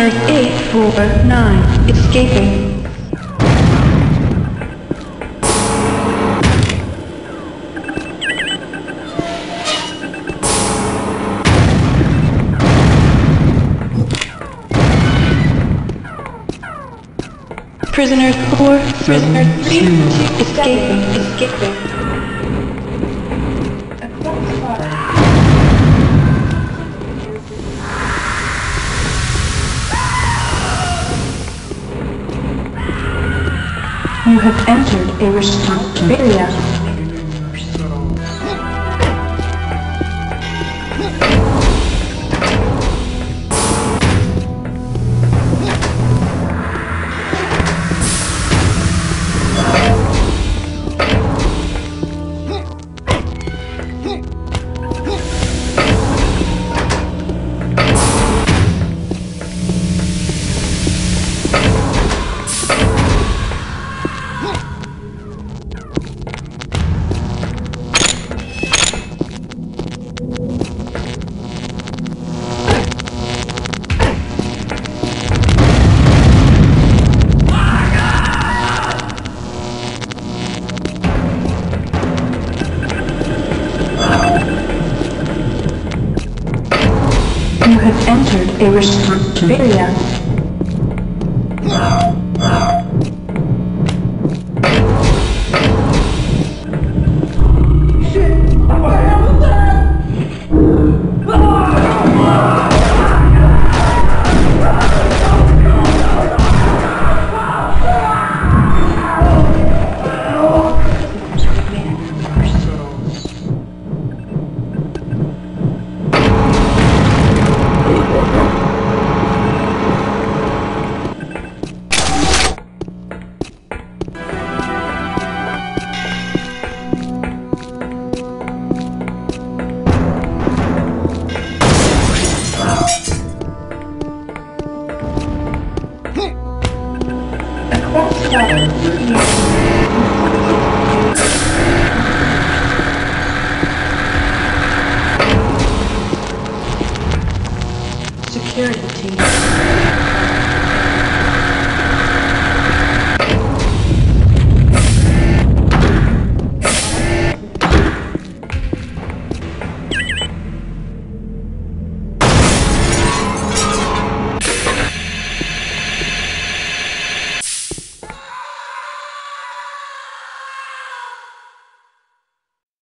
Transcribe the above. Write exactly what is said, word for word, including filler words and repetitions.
Prisoners eight four nine escaping. Prisoners four, prisoners three, escaping, escaping. You have entered a restricted area. Entered a restricted area. Security team.